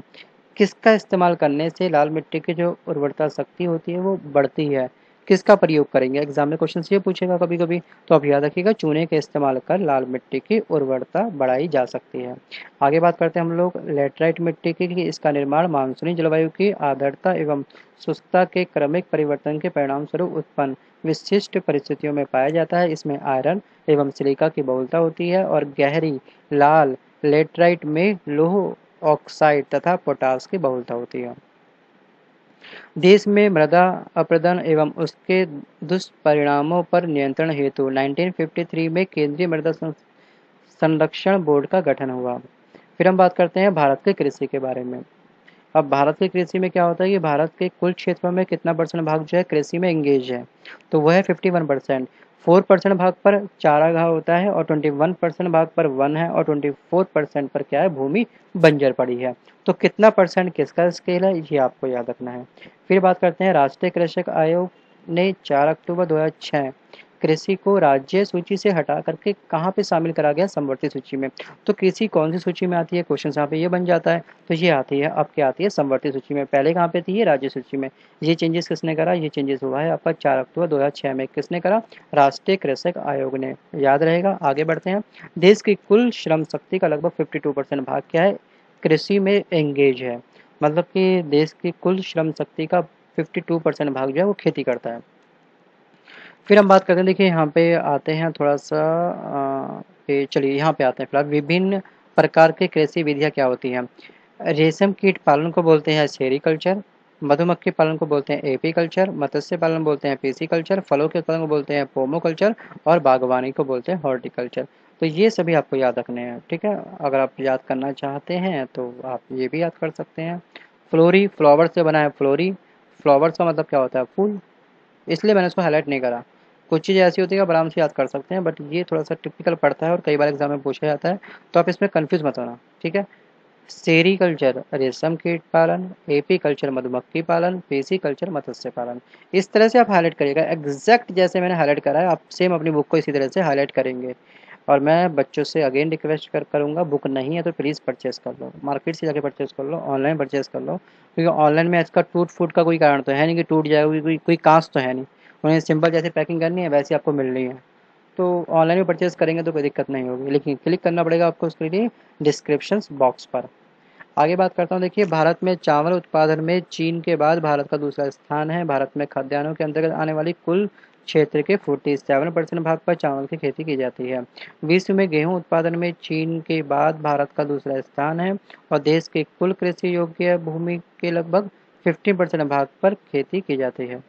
किसका इस्तेमाल करने से लाल मिट्टी की जो उर्वरता शक्ति होती है वो बढ़ती है, किसका प्रयोग करेंगे, एग्जाम में क्वेश्चन ये पूछेगा कभी कभी, तो आप याद रखिएगा चूने का इस्तेमाल कर लाल मिट्टी की उर्वरता बढ़ाई जा सकती है। आगे बात करते हैं हम लोग लेटराइट मिट्टी की कि इसका निर्माण मानसूनी जलवायु की आर्द्रता एवं शुष्कता के क्रमिक परिवर्तन के परिणाम स्वरूप उत्पन्न विशिष्ट परिस्थितियों में पाया जाता है। इसमें आयरन एवं सिलिका की बहुलता होती है और गहरी लाल लेटराइट में लोह ऑक्साइड तथा पोटास की बहुलता होती है। देश में मृदा अपरदन एवं उसके दुष्परिणामों पर नियंत्रण हेतु 1953 में केंद्रीय मृदा संरक्षण बोर्ड का गठन हुआ। फिर हम बात करते हैं भारत के कृषि के बारे में। अब भारत के कृषि में क्या होता है कि भारत के कुल क्षेत्रों में कितना परसेंट भाग जो है कृषि में एंगेज है, तो वह है 51%। 4% भाग पर चारा घाह होता है और 21% भाग पर वन है और 24% पर क्या है, भूमि बंजर पड़ी है। तो कितना परसेंट किसका स्केल है ये आपको याद रखना है। फिर बात करते हैं राष्ट्रीय कृषक आयोग ने 4 अक्टूबर 2006 कृषि को राज्य सूची से हटा करके कहाँ पे शामिल करा गया? समवर्ती सूची में। तो कृषि कौन सी सूची में आती है? क्वेश्चन यहाँ पे ये बन जाता है। तो ये आती है आपके, आती है समवर्ती सूची में। पहले कहाँ पे थी? राज्य सूची में। ये चेंजेस किसने करा? ये चेंजेस हुआ है आपका 4 अक्टूबर 2006 में। किसने करा? राष्ट्रीय कृषक आयोग ने। याद रहेगा। आगे बढ़ते हैं। देश की कुल श्रम शक्ति का लगभग 52% भाग क्या है? कृषि में एंगेज है। मतलब कि देश की कुल श्रम शक्ति का 52% भाग जो है वो खेती करता है। फिर हम बात करते हैं, देखिए यहाँ पे आते हैं थोड़ा सा, चलिए यहाँ पे आते हैं फिलहाल। विभिन्न प्रकार के कृषि विधियाँ क्या होती हैं? रेशम कीट पालन को बोलते हैं सेरीकल्चर, मधुमक्खी पालन को बोलते हैं एपीकल्चर, मत्स्य पालन बोलते हैं पीसीकल्चर, फलों के उत्पादन को बोलते हैं पोमोकल्चर और बागवानी को बोलते हैं हॉर्टिकल्चर। तो ये सभी आपको याद रखने हैं, ठीक है। अगर आप याद करना चाहते हैं तो आप ये भी याद कर सकते हैं। फ्लोरी, फ्लावर से बना है फ्लोरी। फ्लावर्स का मतलब क्या होता है? फूल। इसलिए मैंने उसको हाईलाइट नहीं करा। कुछ चीज़ ऐसी होती है आप आराम से याद कर सकते हैं, बट ये थोड़ा सा टिपिकल पड़ता है और कई बार एग्जाम में पूछा जाता है, तो आप इसमें कन्फ्यूज मत होना, ठीक है। सेरीकल्चर रेशम कीट पालन, एपीकल्चर मधुमक्खी पालन, पीसीकल्चर मत्स्य पालन। इस तरह से आप हाईलाइट करिएगा। एग्जैक्ट जैसे मैंने हाईलाइट करा है आप सेम अपनी बुक को इसी तरह से हाईलाइट करेंगे। और मैं बच्चों से अगेन रिक्वेस्ट करूँगा, बुक नहीं है तो प्लीज़ परचेस कर लो, मार्केट से जाके परचेस कर लो, ऑनलाइन परचेस कर लो। क्योंकि ऑनलाइन में इसका टूट फूट का कोई कारण तो है नहीं कि टूट जाएगी, कोई कांस तो है नहीं। उन्हें सिंपल जैसे पैकिंग करनी है वैसे आपको मिलनी है। तो ऑनलाइन में परचेस करेंगे तो कोई दिक्कत नहीं होगी, लेकिन क्लिक करना पड़ेगा आपको उसके लिए डिस्क्रिप्शन बॉक्स पर। आगे बात करता हूँ, देखिए भारत में चावल उत्पादन में चीन के बाद भारत का दूसरा स्थान है। भारत में खाद्यान्नों के अंतर्गत आने वाली कुल क्षेत्र के 47% भाग पर चावल की खेती की जाती है। विश्व में गेहूं उत्पादन में चीन के बाद भारत का दूसरा स्थान है और देश के कुल कृषि योग्य भूमि के लगभग 50% भाग पर खेती की जाती है।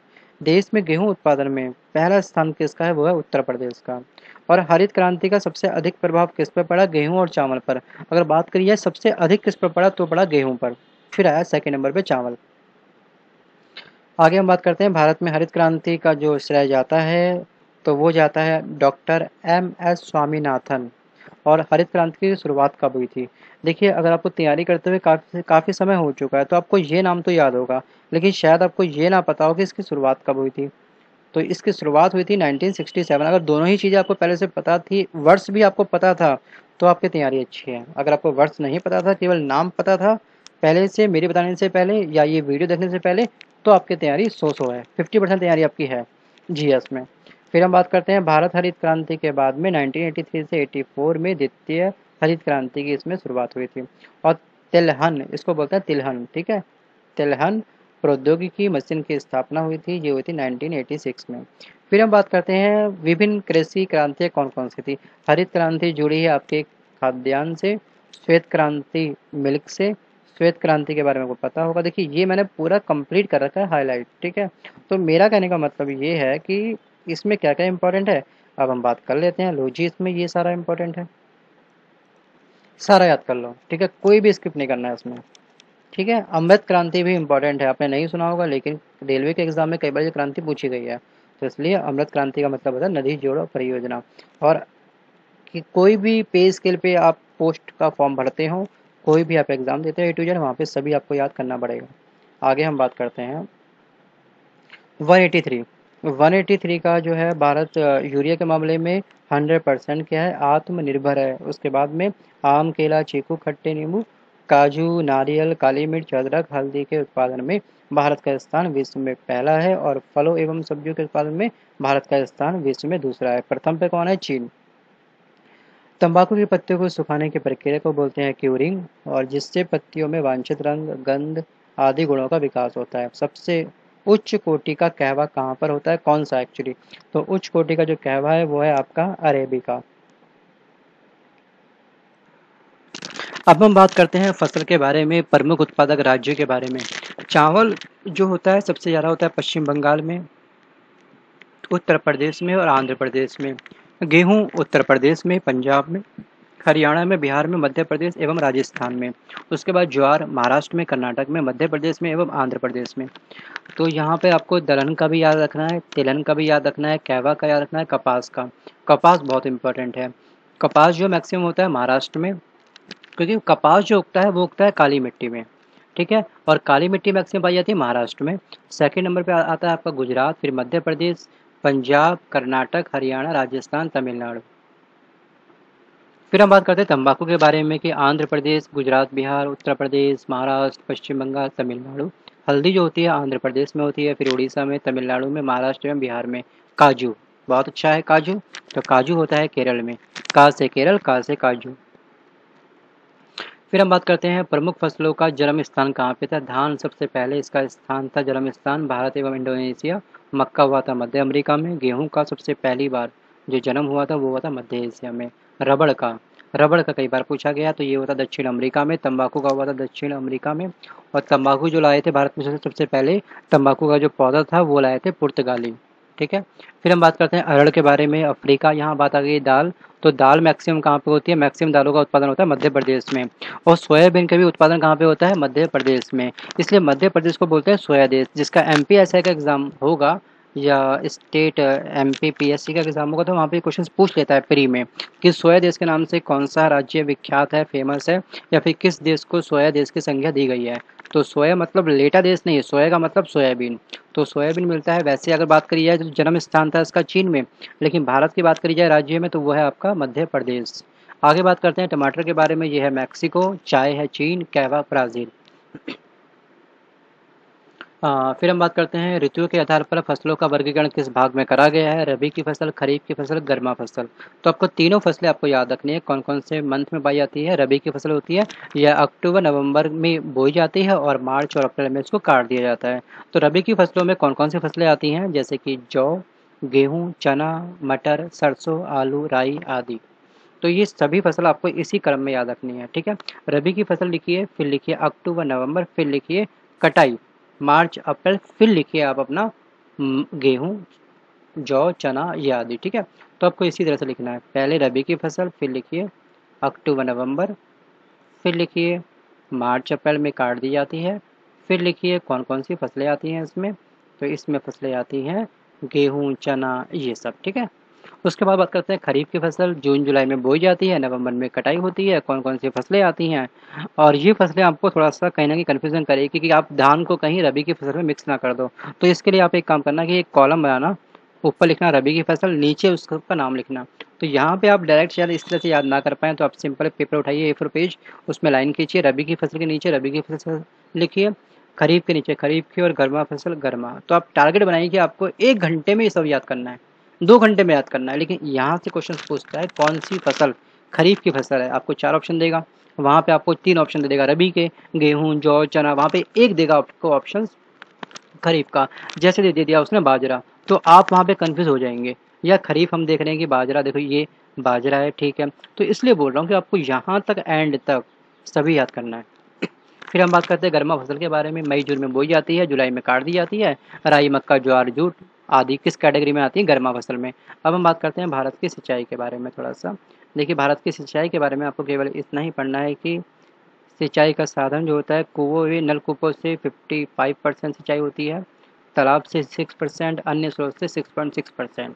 देश में गेहूं उत्पादन में पहला स्थान किसका है? वो है उत्तर प्रदेश का। और हरित क्रांति का सबसे अधिक प्रभाव किस पर पड़ा? गेहूं और चावल पर। अगर बात करिए सबसे अधिक किस पर पड़ा तो पड़ा गेहूं पर, फिर आया सेकंड नंबर पे चावल। आगे हम बात करते हैं, भारत में हरित क्रांति का जो श्रेय जाता है तो वो जाता है डॉक्टर MS स्वामीनाथन। और हरित क्रांति की शुरुआत कब हुई थी? देखिए अगर आपको तैयारी करते हुए काफ़ी समय हो चुका है तो आपको ये नाम तो याद होगा, लेकिन शायद आपको ये ना पता हो कि इसकी शुरुआत कब हुई थी। तो इसकी शुरुआत हुई थी 1967। अगर दोनों ही चीज़ें आपको पहले से पता थी, वर्ष भी आपको पता था, तो आपकी तैयारी अच्छी है। अगर आपको वर्ष नहीं पता था, केवल नाम पता था पहले से, मेरे बताने से पहले या ये वीडियो देखने से पहले, तो आपकी तैयारी 100-100 है। 50% तैयारी आपकी है GS में। फिर हम बात करते हैं, भारत हरित क्रांति के बाद में 1983 से 84 में द्वितीय हरित क्रांति की इसमें शुरुआत हुई थी। और तिलहन, इसको बोलते हैं तिलहन, ठीक है। तिलहन प्रौद्योगिकी मशीन की स्थापना हुई थी, ये हुई थी 1986 में। फिर हम बात करते हैं, विभिन्न कृषि क्रांतियाँ कौन कौन सी थी? हरित क्रांति जुड़ी है आपके खाद्यान्न से, श्वेत क्रांति मिल्क से। श्वेत क्रांति के बारे में आपको पता होगा। देखिए ये मैंने पूरा कंप्लीट कर रखा है हाईलाइट, ठीक है। तो मेरा कहने का मतलब ये है कि इसमें क्या क्या इंपॉर्टेंट है, अब हम बात कर लेते हैं। लो जी, इसमें ये सारा इंपॉर्टेंट है, सारा याद कर लो, ठीक है। कोई भी स्किप नहीं करना है इसमें, ठीक है। अमृत क्रांति भी इंपॉर्टेंट है, आपने नहीं सुना होगा, लेकिन रेलवे के एग्जाम में कई बार ये क्रांति पूछी गई है, तो इसलिए अमृत क्रांति का मतलब होता है नदी जोड़ो परियोजना। और कि कोई भी पे स्केल पे आप पोस्ट का फॉर्म भरते हो, कोई भी आप एग्जाम देते हो, A to Z वहाँ पे सभी आपको याद करना पड़ेगा। आगे हम बात करते हैं 183 का जो है भारत यूरिया के मामले में 100% क्या है? आत्मनिर्भर है। उसके बाद में आम, केला, चीकू, खट्टे नींबू, काजू, नारियल, काली मिर्च, अदरक, हल्दी के उत्पादन में भारत का स्थान विश्व में पहला है। और फलों एवं सब्जियों के उत्पादन में भारत का स्थान विश्व में दूसरा है। प्रथम पे कौन है? चीन। तंबाकू के पत्तियों को सुखाने की प्रक्रिया को बोलते हैं क्यूरिंग, और जिससे पत्तियों में वांछित रंग, गंध आदि गुणों का विकास होता है। सबसे उच्च कोटि का कहवा कहाँ पर होता है? कौन सा एक्चुअली? तो उच्च कोटि का जो कहवा है वो है आपका अरेबिका। अब हम बात करते हैं फसल के बारे में, प्रमुख उत्पादक राज्यों के बारे में। चावल जो होता है सबसे ज़्यादा होता है पश्चिम बंगाल में, उत्तर प्रदेश में और आंध्र प्रदेश में। गेहूं उत्तर प्रदेश में, पंजाब में, हरियाणा में, बिहार में, मध्य प्रदेश एवं राजस्थान में। उसके बाद ज्वार महाराष्ट्र में, कर्नाटक में, मध्य प्रदेश में एवं आंध्र प्रदेश में। तो यहाँ पे आपको दलहन का भी याद रखना है, तिलहन का भी याद रखना है, कहवा का याद रखना है, कपास का। कपास बहुत इंपॉर्टेंट है। कपास जो मैक्सिमम होता है महाराष्ट्र में, क्योंकि कपास जो उगता है वो उगता है काली मिट्टी में, ठीक है। और काली मिट्टी मैक्सिमम पाई जाती है महाराष्ट्र में। सेकेंड नंबर पर आता है आपका गुजरात, फिर मध्य प्रदेश, पंजाब, कर्नाटक, हरियाणा, राजस्थान, तमिलनाडु। फिर हम बात करते हैं तंबाकू के बारे में कि आंध्र प्रदेश, गुजरात, बिहार, उत्तर प्रदेश, महाराष्ट्र, पश्चिम बंगाल, तमिलनाडु। हल्दी जो होती है आंध्र प्रदेश में होती है, फिर उड़ीसा में, तमिलनाडु में, महाराष्ट्र में, बिहार में। काजू बहुत अच्छा है, काजू तो काजू होता है केरल में। का से केरल, का से काजू। फिर हम बात करते हैं प्रमुख फसलों का जन्म स्थान कहाँ पे था। धान सबसे पहले इसका स्थान था जन्म स्थान, भारत एवं इंडोनेशिया। मक्का हुआ था मध्य अमेरिका में। गेहूं का सबसे पहली बार जो जन्म हुआ था वो हुआ था मध्य एशिया में। रबड़ का कई बार पूछा गया, तो ये हुआ था दक्षिण अमेरिका में। तंबाकू का हुआ था दक्षिण अमेरिका में। और तंबाकू जो लाए थे भारत में सबसे पहले, तंबाकू का जो पौधा था वो लाए थे पुर्तगाली। ठीक है, फिर हम बात करते हैं अरड़ के बारे में, अफ्रीका। यहाँ बात आ गई दाल, तो दाल मैक्सिमम कहाँ पे होती है। मैक्सिमम दालों का उत्पादन होता है मध्य प्रदेश में। और सोयाबीन का भी उत्पादन कहाँ पे होता है, मध्य प्रदेश में। इसलिए मध्य प्रदेश को बोलते हैं सोया देश। जिसका MPSI का एग्जाम होगा या स्टेट MPPSC का एग्जाम होगा, तो वहाँ पे क्वेश्चन पूछ लेता है फ्री में कि सोया देश के नाम से कौन सा राज्य विख्यात है, फेमस है, या फिर किस देश को सोया देश की संज्ञा दी गई है। तो सोया मतलब लेटा देश नहीं है, सोया का मतलब सोयाबीन, तो सोयाबीन मिलता है। वैसे अगर बात करी जाए तो जन्म स्थान था इसका चीन में, लेकिन भारत की बात करी जाए राज्य में तो वो है आपका मध्य प्रदेश। आगे बात करते हैं टमाटर के बारे में, ये है मैक्सिको। चाय है चीन, कहवा ब्राज़ील। फिर हम बात करते हैं ऋतुओं के आधार पर फसलों का वर्गीकरण किस भाग में करा गया है। रबी की फसल, खरीफ की फसल, गर्मा फसल। तो आपको तीनों फसलें आपको याद रखनी है, कौन कौन से मंथ में पाई जाती है। रबी की फसल होती है यह अक्टूबर नवंबर में बोई जाती है, और मार्च और अप्रैल में इसको काट दिया जाता है। तो रबी की फसलों में कौन कौन सी फसलें आती हैं, जैसे कि जौ, गेहूँ, चना, मटर, सरसों, आलू, राई आदि। तो ये सभी फसल आपको इसी क्रम में याद रखनी है। ठीक है, रबी की फसल लिखिए, फिर लिखिए अक्टूबर नवम्बर, फिर लिखिए कटाई मार्च अप्रैल, फिर लिखिए आप अपना गेहूँ, जौ, चना ये आदि। ठीक है, तो आपको इसी तरह से लिखना है, पहले रबी की फसल, फिर लिखिए अक्टूबर नवंबर, फिर लिखिए मार्च अप्रैल में काट दी जाती है, फिर लिखिए कौन कौन सी फसलें आती हैं इसमें। तो इसमें फसलें आती हैं गेहूँ, चना ये सब। ठीक है, उसके बाद बात करते हैं खरीफ की फसल। जून जुलाई में बोई जाती है, नवंबर में कटाई होती है। कौन कौन सी फसलें आती हैं, और ये फसलें आपको थोड़ा सा कहीं ना कहीं कन्फ्यूजन करेगी कि आप धान को कहीं रबी की फसल में मिक्स ना कर दो। तो इसके लिए आप एक काम करना कि एक कॉलम बनाना, ऊपर लिखना रबी की फसल, नीचे उसका नाम लिखना। तो यहाँ पे आप डायरेक्ट शायद इस तरह से याद ना कर पाएँ, तो आप सिंपल पेपर उठाइए A4 पेज, उसमें लाइन खींचिए, रबी की फसल के नीचे रबी की फसल लिखिए, खरीफ के नीचे खरीफ की, और गर्मा फसल गर्मा। तो आप टारगेट बनाइए कि आपको 1 घंटे में ये सब याद करना है, 2 घंटे में याद करना है। लेकिन यहाँ से क्वेश्चन पूछता है कौन सी फसल खरीफ की फसल है, आपको 4 ऑप्शन देगा, वहाँ पे आपको 3 ऑप्शन दे देगा रबी के, गेहूँ, जौ, चना। वहाँ पे एक देगा आपको ऑप्शन खरीफ का, जैसे दे दिया उसने बाजरा, तो आप वहाँ पे कंफ्यूज हो जाएंगे। या खरीफ हम देख रहे हैं कि बाजरा, देखो ये बाजरा है। ठीक है, तो इसलिए बोल रहा हूँ कि आपको यहाँ तक एंड तक सभी याद करना है। फिर हम बात करते हैं गर्मा फसल के बारे में। मई जून में बोई जाती है, जुलाई में काट दी जाती है। राई, मक्का, ज्वार, जूट आदि किस कैटेगरी में आती है, गर्मा फसल में। अब हम बात करते हैं भारत की सिंचाई के बारे में। थोड़ा सा देखिए, भारत की सिंचाई के बारे में आपको केवल इतना ही पढ़ना है कि सिंचाई का साधन जो होता है कुओं, वे नलकूपों से 55% सिंचाई होती है, तालाब से 6%, अन्य स्रोत से 6.6%।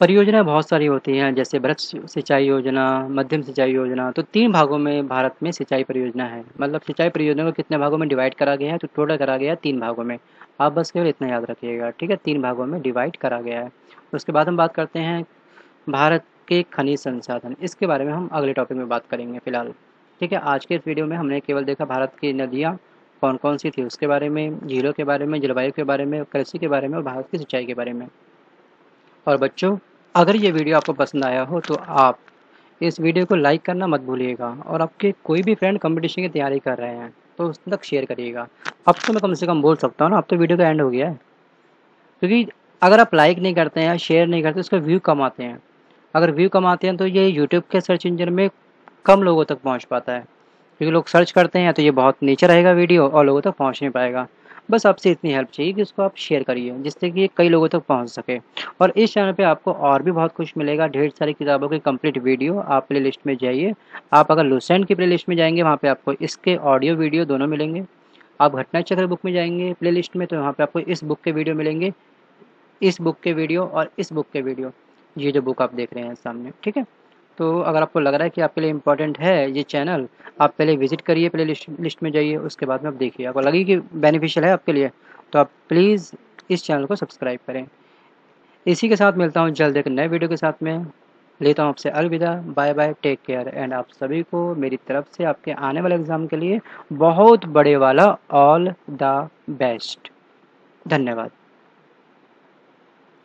परियोजनाएं बहुत सारी होती हैं, जैसे वृक्ष सिंचाई योजना, मध्यम सिंचाई योजना। तो 3 भागों में भारत में सिंचाई परियोजना है, मतलब सिंचाई परियोजना को कितने भागों में डिवाइड करा गया है, तो टोटल करा गया है 3 भागों में। आप बस केवल इतना याद रखिएगा। ठीक है, 3 भागों में डिवाइड करा गया है। उसके बाद हम बात करते हैं भारत के खनिज संसाधन, इसके बारे में हम अगले टॉपिक में बात करेंगे फिलहाल। ठीक है, आज के इस वीडियो में हमने केवल देखा भारत की नदियाँ कौन कौन सी थी, उसके बारे में, झीलों के बारे में, जलवायु के बारे में, कृषि के बारे में, और भारत की सिंचाई के बारे में। और बच्चों, अगर ये वीडियो आपको पसंद आया हो तो आप इस वीडियो को लाइक करना मत भूलिएगा, और आपके कोई भी फ्रेंड कंपटीशन की तैयारी कर रहे हैं तो उस तक शेयर करिएगा। अब तो मैं कम से कम बोल सकता हूँ ना, अब तो वीडियो का एंड हो गया है, क्योंकि अगर आप लाइक नहीं करते हैं, शेयर नहीं करते, उसके व्यू कम आते हैं। अगर व्यू कम आते हैं तो ये यूट्यूब के सर्च इंजन में कम लोगों तक पहुँच पाता है, क्योंकि लोग सर्च करते हैं तो ये बहुत नीचे रहेगा वीडियो और लोगों तक पहुँच नहीं पाएगा। बस आपसे इतनी हेल्प चाहिए कि इसको आप शेयर करिए, जिससे कि ये कई लोगों तक पहुंच सके। और इस चैनल पे आपको और भी बहुत कुछ मिलेगा, ढेर सारी किताबों की कंप्लीट वीडियो। आप प्ले लिस्ट में जाइए, आप अगर लुसेंट की प्ले लिस्ट में जाएंगे वहाँ पे आपको इसके ऑडियो वीडियो दोनों मिलेंगे। आप घटनाचक्र बुक में जाएंगे प्ले लिस्ट में, तो वहाँ पर आपको इस बुक के वीडियो मिलेंगे, इस बुक के वीडियो और इस बुक के वीडियो, ये जो बुक आप देख रहे हैं सामने। ठीक है, तो अगर आपको लग रहा है कि आपके लिए इम्पोर्टेंट है ये चैनल, आप पहले विजिट करिए, प्ले लिस्ट में जाइए, उसके बाद में आप देखिए। आपको लगे कि बेनिफिशियल है आपके लिए तो आप प्लीज़ इस चैनल को सब्सक्राइब करें। इसी के साथ मिलता हूँ जल्द एक नए वीडियो के साथ में। लेता हूँ आपसे अलविदा, bye bye, take care and आप सभी को मेरी तरफ से आपके आने वाले एग्ज़ाम के लिए बहुत बड़े वाला ऑल द बेस्ट। धन्यवाद।